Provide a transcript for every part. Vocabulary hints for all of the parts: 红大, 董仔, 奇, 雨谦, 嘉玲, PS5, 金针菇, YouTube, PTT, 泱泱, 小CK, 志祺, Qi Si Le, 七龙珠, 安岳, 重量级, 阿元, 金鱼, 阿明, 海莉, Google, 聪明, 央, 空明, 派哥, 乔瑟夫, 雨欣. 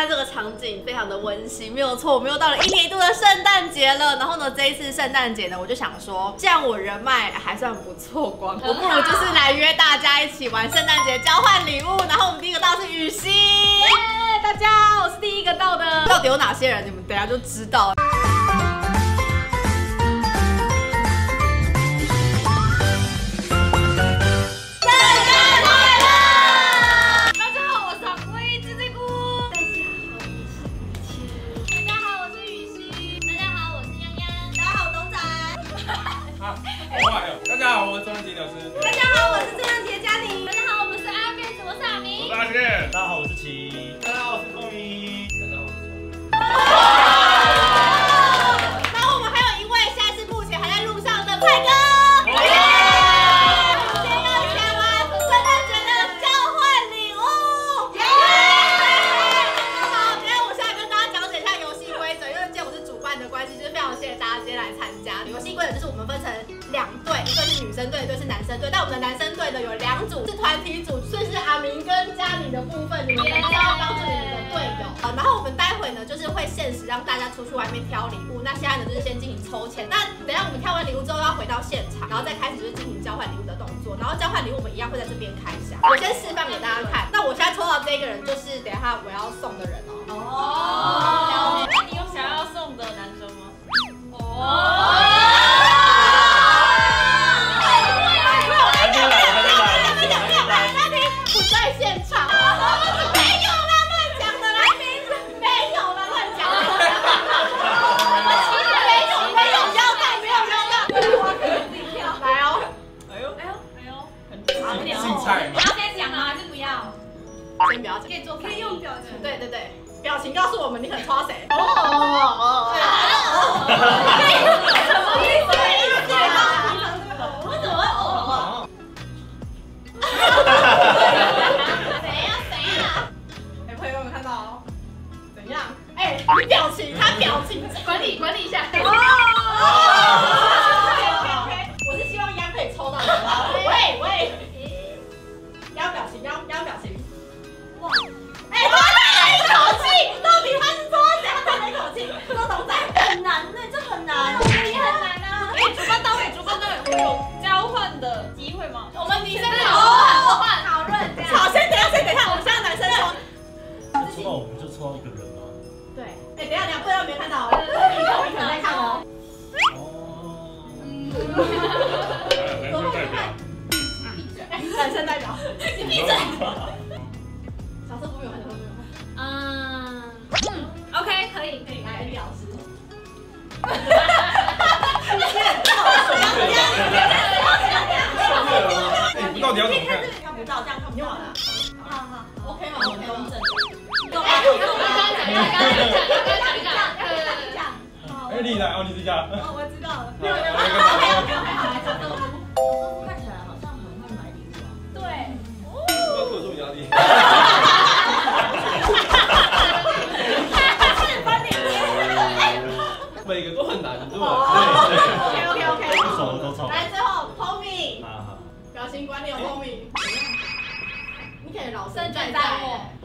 在这个场景非常的温馨，没有错，我们又到了一年一度的圣诞节了。然后呢，这一次圣诞节呢，我就想说，既然我人脉还算不错光，我不如就是来约大家一起玩圣诞节交换礼物。然后我们第一个到是雨欣，大家好，我是第一个到的。到底有哪些人？你们等一下就知道。 大家好，我是奇。大家好，我是空明。大家好，我是。然后我们还有一位，现在是目前还在路上的派哥。耶！今天要一起来玩圣诞节的交换礼物。耶！好，今天我现在跟大家讲解一下游戏规则，因为今天我是主办的关系，就是非常谢谢大家今天来参加。游戏规则就是我们分成两队，一队是女生队，一队是男生队。但我们的男生队呢有两组，是团体组，所以是阿明跟嘉玲的部分，你们还是要帮助你们的队友。然后我们待会呢就是会限时让大家出去外面挑礼物。那现在呢就是先进行抽签。那等一下我们挑完礼物之后要回到现场，然后再开始就是进行交换礼物的动作。然后交换礼物我们一样会在这边开箱。我先示范给大家看。那我现在抽到这个人就是等一下我要送的人哦。哦，你有想要送的男生吗？哦。 先不要讲，可以做，可以用表情。对对对，表情告诉我们你很戳谁。哦。谁呀？哎，朋友有看到哦？怎样？哎，你表情，他表情，管理一下。哦。我是希望央可以抽到的。喂，央表情，央表情。 哎，他叹了一口气，到底他是说谁？他叹了一口气，这个东西很难呢，这很难，也很难啊。哎，主办单位，有交换的机会吗？我们女生讨论这样。好，先等一下，我们现在男生抽，抽到我们就抽到一个人吗？对。哎，等一下，不然没看到，一个在看哦。哦。男生代表。闭嘴！男生代表，你闭嘴！ 小色朋友，OK， 可以，来李老师。你到底要怎么看？看不到，这样看不到了。好 ，OK 吗？我们公正。刚讲。哎，你来哦，你是这样。哦，我知道了。没有，看起来好像很会买礼物啊。对。不要给我这种压力。 每个都很难做。OK， 都抽。来，最后 Tommy， 表情管理有 Tommy。你可以老生在在。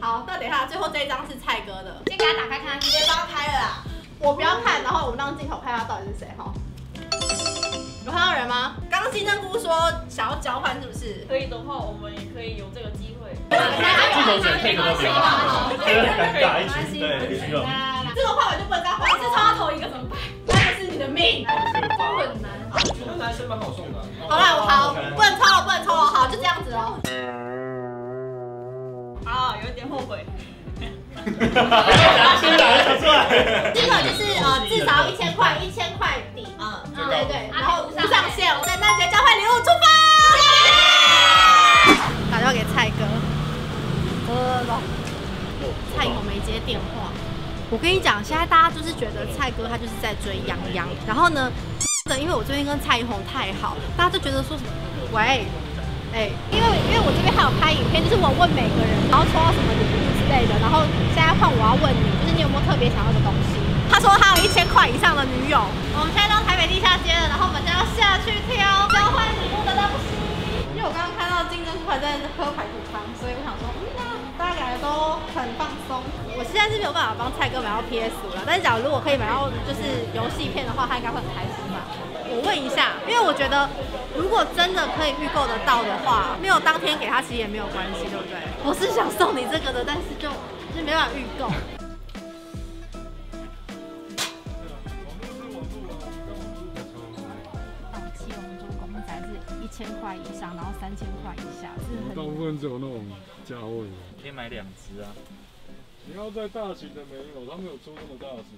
好，那等一下，最后这一张是蔡哥的，先给他打开看，直接帮他开了啦。我不要看，然后我们让镜头拍他到底是谁哈。有看到人吗？刚刚金针菇说想要交换，是不是？可以的话，我们也可以有这个机会。镜头选配合谁啊？尴尬一群，对，必须有。 这个画完就不能再画，是抽到头一个怎么办？那就是你的命，很难。那男生蛮好送的。好啦，好，不能抽了，好，就这样子喽。啊，有点后悔。先拿出来。这个就是至少1000块底。嗯，对，然后无上限。圣诞节交换礼物出发。打电话给蔡哥。蔡哥没接电话。 我跟你讲，现在大家就是觉得蔡哥他就是在追杨洋，然后呢，因为我这边跟蔡依红太好，大家就觉得说，喂，哎，因为我这边还有拍影片，就是我问每个人，然后抽到什么礼物之类的，然后现在换我要问你，就是你有没有特别想要的东西？他说他有1000块以上的女友，我们现在到台北地下街了，然后我们就要下去挑交换礼物的东西。因为我刚刚看到金针菇还在喝排骨汤，所以我想说，大家感觉都很很放松。我现在是没有办法帮蔡哥买到 PS5了，但是假如我可以买到就是游戏片的话，他应该会很开心吧？我问一下，因为我觉得如果真的可以预购得到的话，没有当天给他其实也没有关系，对不对？我是想送你这个的，但是就是没办法预购。 1000块以上，然后3000块以下，是很。大部分只有那种价位的，可以买2只啊。你要再大型的没有，他没有出那么大型。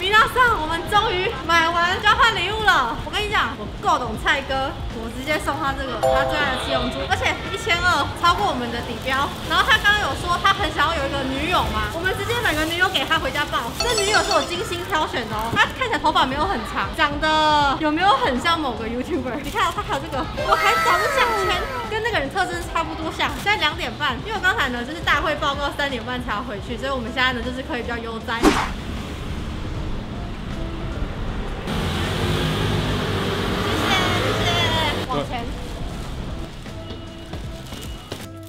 米娜上，我们终于买完交换礼物了。我跟你讲，我够懂蔡哥，我直接送他这个他最爱的七龙珠，而且1200超过我们的底标。然后他刚刚有说他很想要有一个女友嘛，我们直接买个女友给他回家抱。这女友是我精心挑选的哦，她看起来头发没有很长，长得有没有很像某个 YouTuber？ 你看哦，他还有这个，我还找不下全跟那个人特征差不多像。现在2点半，因为我刚才呢就是大会报告3点半才要回去。 所以我们现在呢，就是可以比较悠哉。谢谢，往前。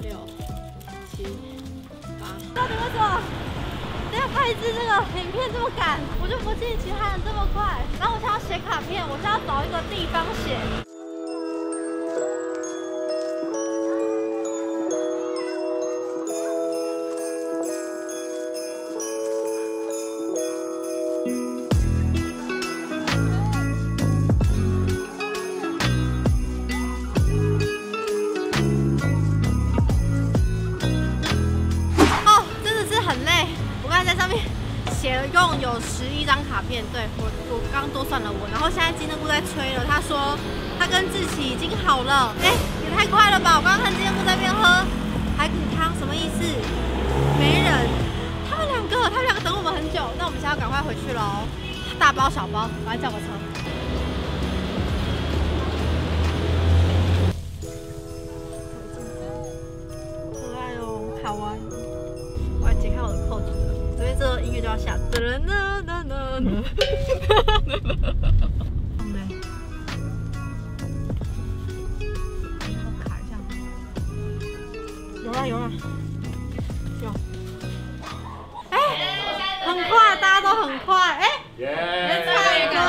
6、7、8。到底为什么要拍一支这个影片这么赶？我就不信其他人这么快。然后我想要写卡片，我想要找一个地方写。 有11张卡片，对我刚多算了我，然后现在金针菇在催了，他说他跟志祺已经好了，哎，也太快了吧！我刚刚看金针菇在那边喝海骨汤，什么意思？没人，他们两个等我们很久，那我们现在要赶快回去喽，大包小包，我要叫个车。 下，好美！我卡一下，有啊有啊有！哎，很快，大家都很快，哎，蔡哥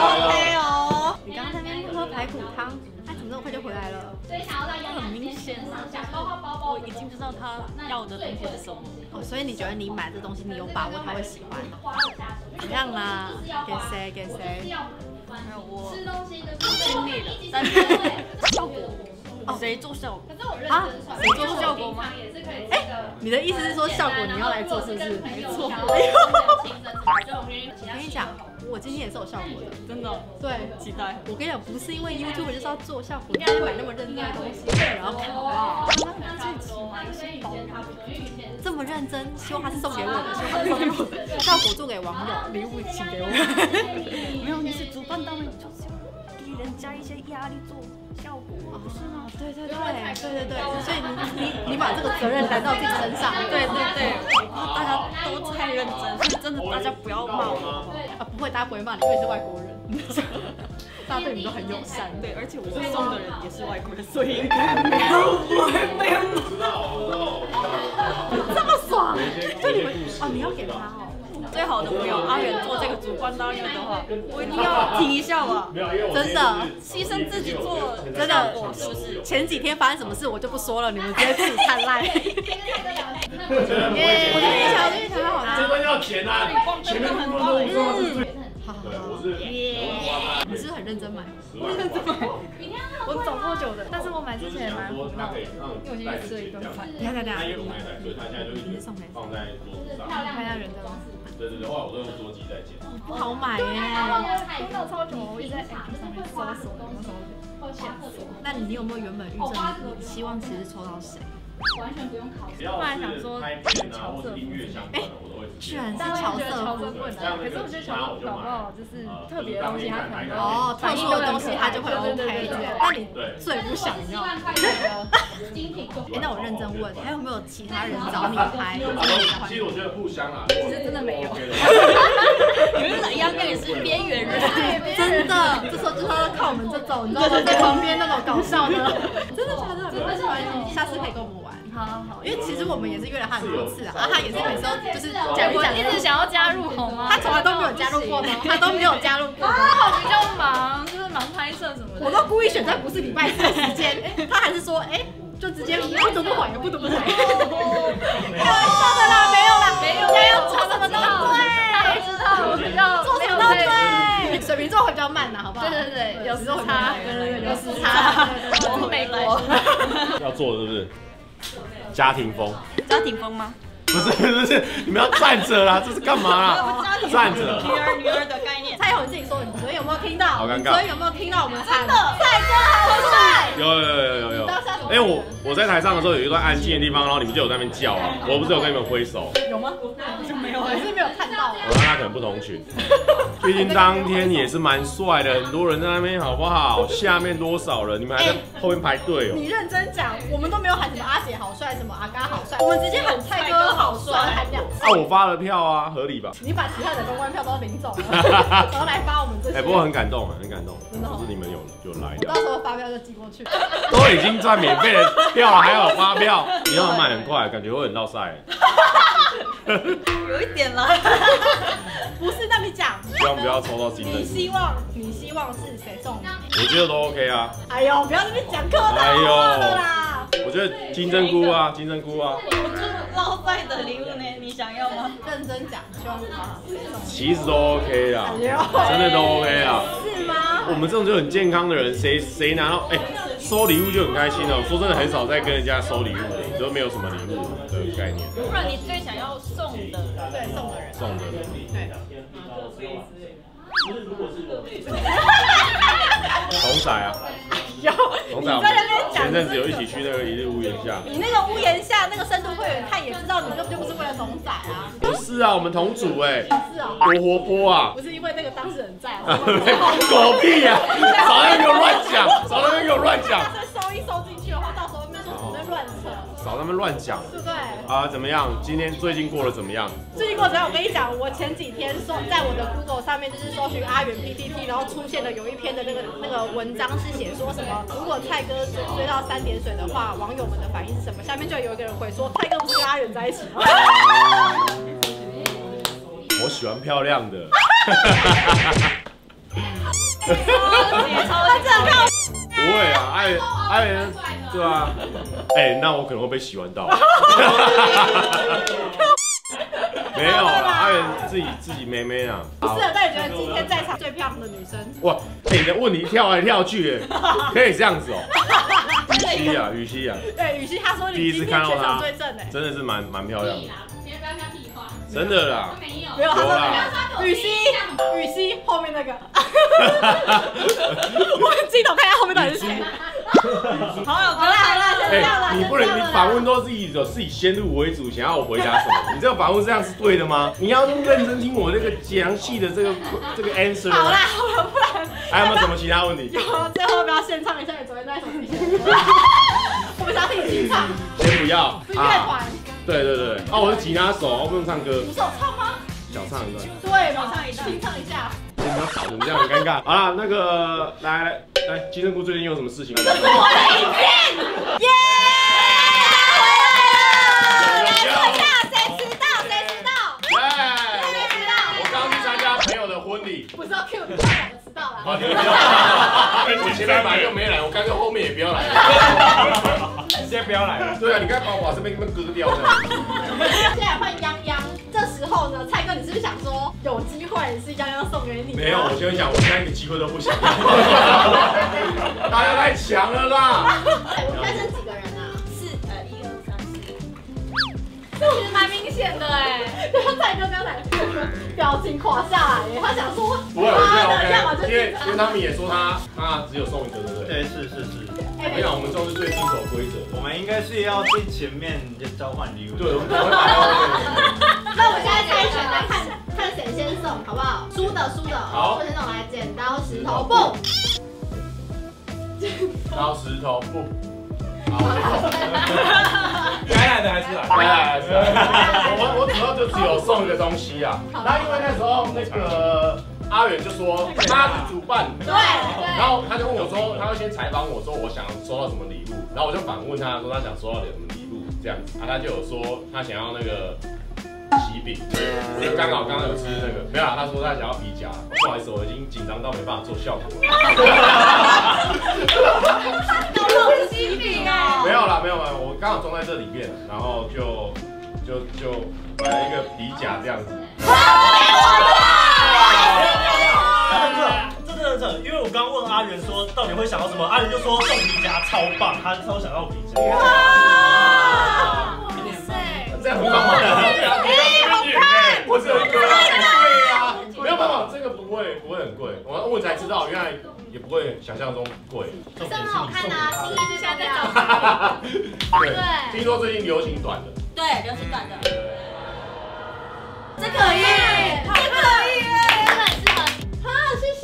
，OK 哦。你刚刚在那边喝排骨汤，他怎么那么快就回来了？很明显啊，我已经知道他要的东西是什么。 哦，所以你觉得你买这东西，你有把握他会喜欢？一样啦，给谁给谁？没有我，尽力了，但是效果，谁做效果？啊，谁做效果吗？哎，你的意思是说效果你要来做是不是？没错。我跟你讲，我今天也是有效果的，真的。对，期待。我跟你讲，不是因为 YouTube 就是要做效果，你要买那么认真的东西，然后看好不好？这么认真，希望他是送给我的，希望他是送给我的。效果做给网友，礼物请给我。没有，你是主办单位，你就是要给人家一些压力做效果，不是吗？对对对对对对，所以你把这个责任揽到自己身上。对对对，大家都太认真，所以真的大家不要骂我。啊，不会，大家不会骂你，因为你是外国人。 大家对你都很友善，对，而且我们送的人也是外国人，所以应该没有不会没有这么爽，就你们哦，你要给他哦，最好的朋友阿元做这个主办单位的话，我一定要挺一下吧，真的，牺牲自己做，真的，我是不是？前几天发生什么事我就不说了，你们直接自己看赖。我觉得这段要甜啊，前面很多我做。 你是很认真买，我找超久的，但是我买之前也蛮苦恼，因为我今天吃了一顿饭。你看，你是送谁？看一下人的。对对对，后来我都用桌机在剪。不好买耶！我找超久，我一直在 App 上面搜索，那你有没有原本预测希望其实抽到谁？完全不用考虑。本来想说乔瑟夫，哎，居然是乔瑟夫，可是我觉得乔瑟夫搞不好就是特别的东西，他可能哦特殊的东西他就会 OK 的。那你最不想要？哎，那我认真问，还有没有其他人找你拍？其实我觉得互相啊，其实真的没有。你们老杨哥也是边缘人，真的，这时候靠我们这种，你知道吗？在旁边那种搞笑的，真的假的？真的玩，下次可以跟我们玩。 好，因为其实我们也是约了他很多次啊，然后他也是每次都就是讲，一直想要加入好吗？他从来都没有加入过吗？他都没有加入过，比较忙，就是忙拍摄什么的。我都故意选在不是礼拜四的时间，他还是说哎，就直接不读不回，不读不回。开玩笑的啦，没有啦，没有，他要做什么都对，知道，知道，做什么都对。水瓶座会比较慢呐，好不好？对，有时差，有时差，我是美国。要做是不是？ 家庭风，家庭风吗？不是，你们要站着啦，这是干嘛啦？站着。女儿的概念。蔡友你自己说，你昨天有没有听到？好尴尬。昨天有没有听到我们唱？帅哥好帅。有。哎，我在台上的时候有一段安静的地方，然后你们就有在那边叫啊，我不是有跟你们挥手？有吗？就没有，我是没有看到。我看他可能不同群，毕竟当天也是蛮帅的，很多人在那边，好不好？下面多少人？你们还在后面排队哦。你认真讲，我们都没有喊什么阿姐好帅，什么阿嘎好帅，我们直接喊蔡哥好帅，喊两次。啊，我发了票啊，合理吧？你把其他的公关票都领走了，然后来发我们这些。哎，不过很感动啊，很感动，真的。就是你们有来，到时候发票就寄过去。都已经赚免费的票了，还有发票，你要买很快，感觉会很落塞。 有一点啦，不是，那你讲，不要抽到金的。你希望是谁送你？我觉得都 OK 啊。哎呦，不要在那边讲客套话的啦。我觉得金针菇啊。老帅的礼物呢？你想要吗？认真讲，希望吗？其实都 OK 啦，真的都 OK 啦。是吗？我们这种就很健康的人，谁拿到哎收礼物就很开心了。说真的，很少在跟人家收礼物的，都没有什么礼物的概念。不然你最想要？ 送的人，童仔啊，有，童仔，我们前阵子有一起去那个一日屋檐下，你那个屋檐下那个深度会员看也知道，你根本就不是为了童仔啊，不是啊，我们同组哎，是啊，多活泼啊，不是因为那个当事人在啊，狗屁啊，少在那边给我乱讲，收一收进去的话，到时候那时候只能乱扯。 少他们乱讲，对不对？啊，怎么样？今天最近过得怎么样？最近过得怎么样？我跟你讲，我前几天搜在我的 Google 上面，就是搜寻阿元 PTT， 然后出现了有一篇的那个文章是写说什么，如果蔡哥追到3点水的话，网友们的反应是什么？下面就有一个人回说，蔡哥不是跟阿元在一起吗？我喜欢漂亮的。他真的漂亮。 不会啊，阿元，对啊，哎，那我可能会被洗完到。没有啦，阿元自己妹妹啊。不是，但你觉得今天在场最漂亮的女生？哇，哎，你的问题跳来跳去，可以这样子哦。雨熙啊，对，雨熙她说你今天全场最正哎，真的是蛮漂亮的。 真的啦，没有啦。雨熙后面那个，我自己头看一下后面到底是谁。好啦，先这样啦。你不能，你访问都是以自己先入为主，想要我回答什么？你这个访问这样是对的吗？你要认真听我那个详细的这个 answer。好啦，不然还有没有什么其他问题？有，最后不要先唱一下你昨天那首歌。我们想听你唱。先不要。是乐团。 对，啊，我是吉他手，我不能唱歌。你手唱吗？小唱一段。对嘛，清唱一下。你不要吵，你这样很尴尬。好了，那个来，金针菇最近有什么事情？这是我的影片，耶！回来了，来坐下，谁迟到？哎，我刚去参加朋友的婚礼。不是要 Q 你，我迟到了。好，你不要。你前面来又没来，我干脆后面也不要来。 现在不要来了。对啊，你刚才把我这边给你们割掉了。现在换泱泱，这时候呢，蔡哥，你是不是想说有机会是泱泱送给你？没有，我先讲，我现在一个机会都不想。大家太强了啦！我们现在剩几个人啊？1、2、3、4。这我觉得蛮明显的哎，蔡哥刚才表情垮下来，他想说，妈的，因为他们也说他只有送一个，对不对？对，是。 我想我们都是最遵守规则，我们应该是要最前面就交换礼物。对，我们都会。那我现在猜输的。好，首先我们来剪刀石头布。刀石头布。该来的还是来，该来的还是来。我主要就只有送一个东西啊。那因为那时候那个阿远就说他是主办，对，然后他就问我说，他会先采访我说我想收到什么礼物，然后我就反问他说他想收到什么礼物这样子，他就有说他想要那个。 喜饼，对，刚好刚刚有吃那个，没有啊？他说他想要皮夹，不好意思，我已经紧张到没办法做效果了。有弄喜饼哎？没有啦，没有啦，我刚好装在这里面，然后就买了一个皮夹这样子。真的，因为我刚问阿元说到底会想要什么，阿元就说送皮夹超棒，他超想要皮夹。 这样很好看，好看，我只有一个，对啊，没有办法，这个不会很贵，我才知道，原来也不会想象中贵，这很好看啊，新衣就像这样，对，听说最近流行短的，对，流行短的，这可以，这可以，真的，好，谢谢，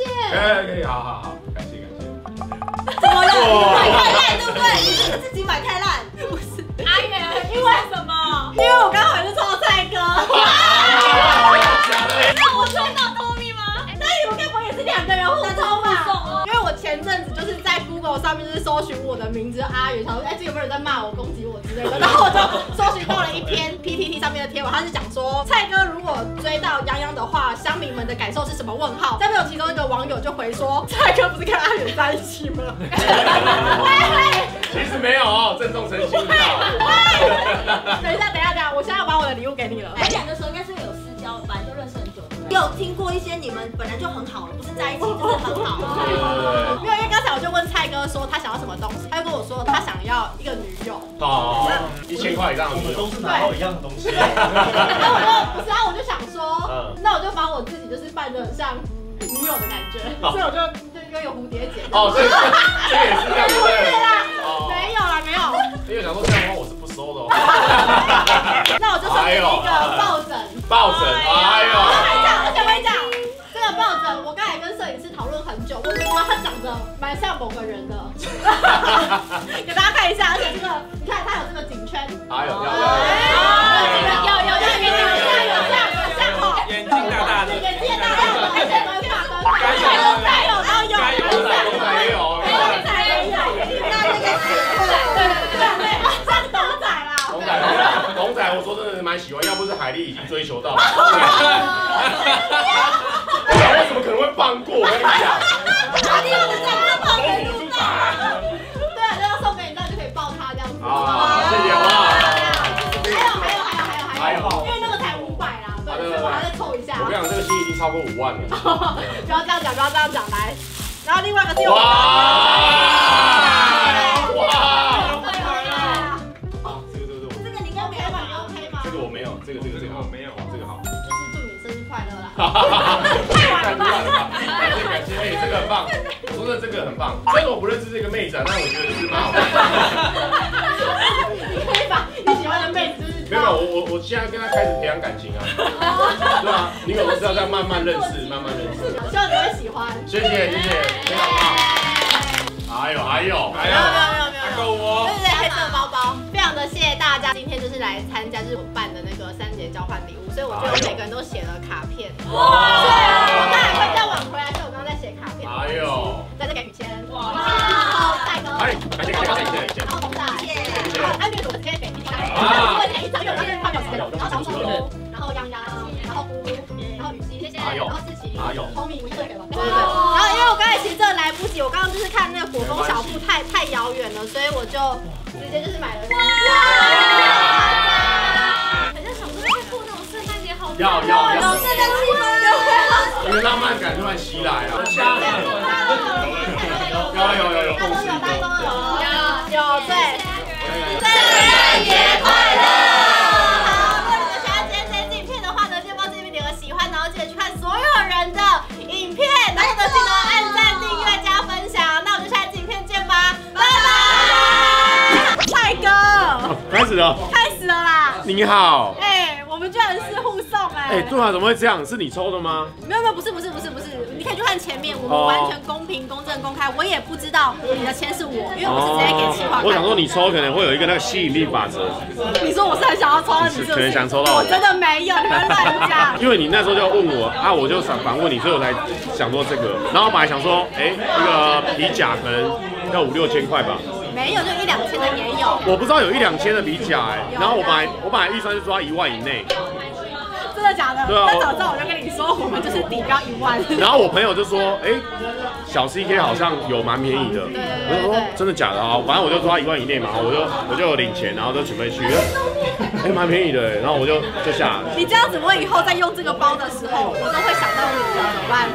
可以，好，感谢，怎么了？买太烂对不对？你是自己买太烂，不是，阿元，因为什么？ 因为我刚好是超帅哥，那我穿到 Tommy 吗？那你们该不会也是两个人互抽吧？因为我前阵子就是在 Google 上面就是搜寻我的名字阿元，想说哎，这有没有人在骂我、攻击我之类的？然后我就搜寻到了一篇 PTT 上面的贴文，他是讲说蔡哥如果追到泱泱的话，乡民们的感受是什么？问号。下面有其中一个网友就回说，蔡哥不是跟阿元在一起吗？其实没有哦，郑重澄清。等一下，我现在要把我的礼物给你了。来讲的时候应该是有私交，本来就认识很久。有听过一些你们本来就很好了，不是在一起就是很好。没有，因为刚才我就问蔡哥说他想要什么东西，他就跟我说他想要一个女友。哦，1000块以上，我们都是拿到一样的东西。然后我就不是啊，我就想说，那我就把我自己就是扮得很像女友的感觉，所以我就应该有蝴蝶结。哦，对，这也是这样对啦。没有啦，没有。因为想说这样的话我是不收的哦。 那我就送你一个抱枕，哎呦！我跟你讲，这个抱枕我刚才跟摄影师讨论很久，我觉得它长得蛮像某个人的，给大家看一下，而且这个你看它有这个颈圈，哎呦，有，眼睛大大的，眼睛也大大的，而且短发的，有。 我说真的蛮喜欢，要不是海莉已经追求到了，我怎么可能会放过？我跟你讲，海莉我长得胖，没肚子。对，那要送给你，那就可以抱他这样子。好，谢谢啊。还有，因为那个才500啦，对，我还在凑一下。我跟你讲，这个心已经超过5万了。不要这样讲，不要这样讲，来。然后另外一个是我。 这个我没有，这个好，就是祝你生日快乐啦！感谢，哎，这个很棒，我说的这个很棒。虽然我不认识这个妹子啊，但我觉得是蛮好看的。你可以把你喜欢的妹子就是没有，我现在跟她开始培养感情啊，对啊，你可能是要这样慢慢认识。希望你会喜欢。谢谢，非常棒。还有，够我。对，黑色包包，非常的谢谢大家，今天就是来参加，就是我办的那个3节交换礼物，所以我觉得每个人都写了卡片。哇！对，我刚才快再晚回来，所以我刚刚在写卡片。哎呦！在这给雨谦。哇！好，大哥。哎，感谢。好，红大。谢谢。然后安岳总直接给你打。啊！我每一张有人发表，然后长头，然后泱泱，然后咕咕，然后雨熙，谢谢。然后志奇，聪明，对对对。 我刚刚就是看那个果风小布太遥远了，所以我就直接就是买了。哇！很像小时候去过那种圣诞节，好有圣诞气氛，有浪漫感突然袭来了。有，大家都有，对，圣诞节快乐！ 开始了啦！你好，哎，我们们居然是互送哎！对啊，怎么会这样？是你抽的吗？没有没有，不是，你可以去看前面，我们完全公平、公正、公开。我也不知道你的签是我，因为我是直接给企划。我想说你抽可能会有一个那个吸引力法则。你说我是很想要抽到你，可能想抽到我，真的没有，你们乱加。因为你那时候就问我啊，我就想反问你，所以我才想说这个。然后本来想说，哎，那个皮甲可能要5、6千块吧。 没有，就1、2千的也有。我不知道有1、2千的皮甲哎，然后我本来预算是抓1万以内。真的假的？对啊。那早知道我就跟你说，我们就是底标1万。然后我朋友就说，哎，小 CK 好像有蛮便宜的。对对对。我就说真的假的啊？反正我就抓1万以内嘛，我就领钱，然后就准备去。哎，蛮便宜的，然后我就下来。你这样子，我以后在用这个包的时候，我都会想到你的，怎么办？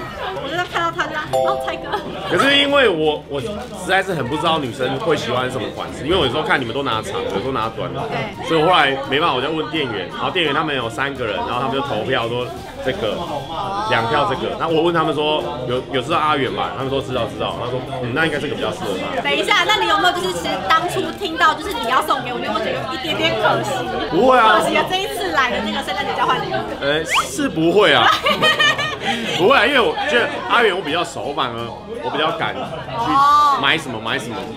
我就看到他就哦，蔡哥。可是因为我实在是很不知道女生会喜欢什么款式，因为我有时候看你们都拿长，有时候拿短的，所以后来没办法，我就问店员，然后店员他们有3个人，然后他们就投票说这个2票这个，那我问他们说有知道阿远吗？他们说知道，他说那应该这个比较适合他。等一下，那你有没有就是其实当初听到就是你要送给我，因为我觉得有一点点可惜。不会啊，可惜啊，这一次来的那个圣诞节交换礼物，是不会啊。不会，因为我觉得阿远我比较熟，反而我比较敢去买什么，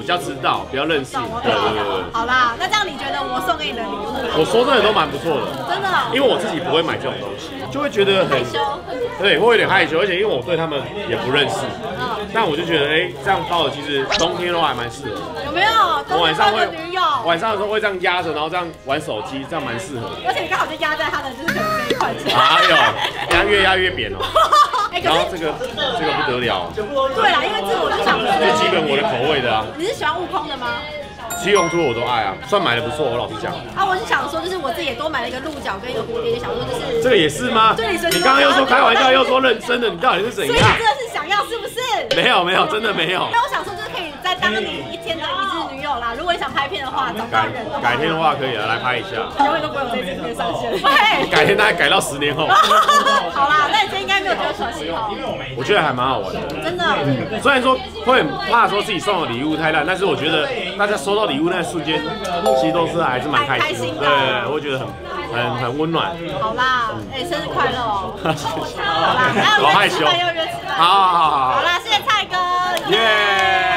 比较知道，比较认识。对。好啦，那这样你觉得我送给你的礼物？我说真的都蛮不错的，真的。因为我自己不会买这种东西，就会觉得很害羞，对，会有点害羞，而且因为我对他们也不认识，但我就觉得哎，这样包的其实冬天都还蛮适合。有没有？我晚上的时候会这样压着，然后这样玩手机，这样蛮适合的。而且你刚好就压在他的就是这一块钱。哎呦，压越压越扁哦。 然后这个不得了。对啦，因为这我就想，这基本我的口味的啊。你是喜欢悟空的吗？七龙珠我都爱啊，算买的不错，我老实讲。啊，我是想说，就是我自己也多买了一个鹿角跟一个蝴蝶，想说就是这个也是吗？对，你刚刚又说开玩笑，又说认真的，你到底是怎样？所以你真的是想要是不是？没有，真的没有。那我想说，就是可以再当你1天的一日女友啦。如果你想拍片的话，找到人。改天的话可以来拍一下。永远都不会有这一天上线。对。改天大概改到10年后。好啦，那你这应该没有觉得可惜哦。我觉得还蛮好玩的。真的。虽然说会很怕说自己送的礼物太烂，但是我觉得大家收到 礼物那瞬间，其实都是还是蛮开心的，对，我觉得很温暖。好啦，哎，生日快乐哦！好啦，好害羞，好，好啦，谢谢蔡哥，耶！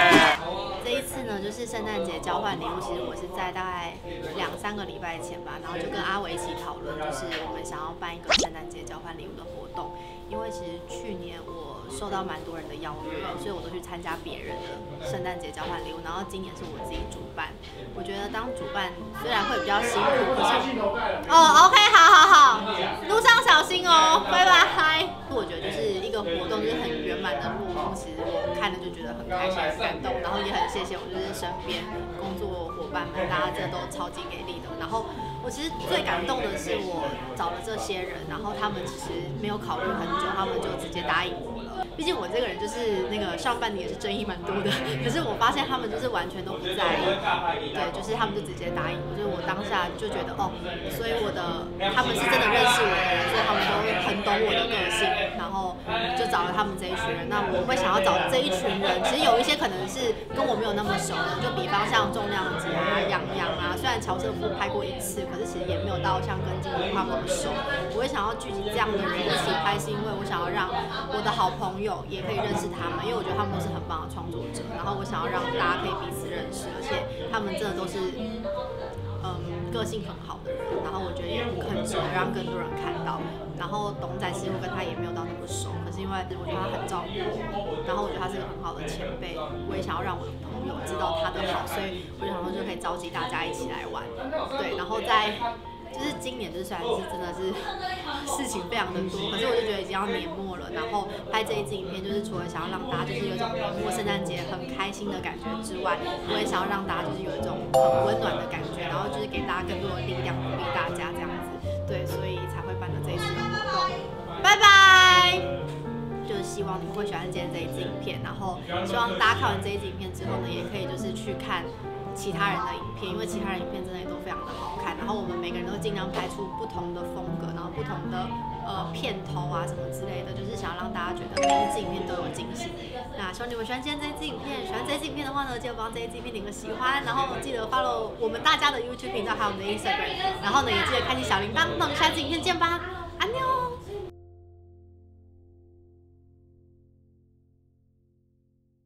这一次呢，就是圣诞节交换礼物，其实我是在大概2、3个礼拜前吧，然后就跟阿伟一起讨论，就是我们想要办一个圣诞节交换礼物的活动，因为其实去年我 受到蛮多人的邀约，所以我都去参加别人的圣诞节交换礼物。然后今年是我自己主办，我觉得当主办虽然会比较辛苦，可是哦 ，OK， 好，路上小心哦，拜拜。我觉得就是一个活动就是很圆满的落幕，其实我看了就觉得很开心、很感动，然后也很谢谢我就是身边工作伙伴们，大家真的都超级给力的。然后 我其实最感动的是，我找了这些人，然后他们其实没有考虑很久，他们就直接答应我了。毕竟我这个人就是那个上半年也是争议蛮多的，可是我发现他们就是完全都不在意，对，就是他们就直接答应我，就是我当下就觉得哦，所以他们是真的认识我的人，所以他们都很懂我的个性，然后就找了他们这一群人。那我会想要找这一群人，其实有一些可能是跟我没有那么熟的，就比方像重量级啊、杨啊，虽然乔政府拍过1次。 可是其实也没有到像跟金鱼他们那么熟，我会想要聚集这样的人一起拍，是因为我想要让我的好朋友也可以认识他们，因为我觉得他们都是很棒的创作者，然后我想要让大家可以彼此认识，而且他们真的都是个性很好的人，然后我觉得也很值得让更多人看到。然后董仔其实我跟他也没有到那么熟，可是因为我觉得他很照顾我，然后我觉得他是个很好的前辈，我也想要让我的朋友知道他的好，所以我想说就可以召集大家一起来玩，对，然后在就是今年就是虽然是真的是事情非常的多，可是我就觉得已经要年末了，然后拍这一支影片就是除了想要让大家就是有一种年末圣诞节很开心的感觉之外，我也想要让大家就是有一种很温暖的感觉，然后就是给大家更多的力量，鼓励大家这样子，对，所以才会办了这一次的活动。拜拜。 就是希望你们会喜欢今天这一支影片，然后希望大家看完这一支影片之后呢，也可以就是去看其他人的影片，因为其他人影片真的都非常的好看。然后我们每个人都尽量拍出不同的风格，然后不同的片头啊什么之类的，就是想要让大家觉得每一支影片都有惊喜。那希望你们喜欢今天这一支影片，喜欢这一支影片的话呢，记得帮这一支影片点个喜欢，然后记得 follow 我们大家的 YouTube 频道还有我们的 Instagram， 然后呢也记得开启小铃铛。那我们下次影片见吧，安妞。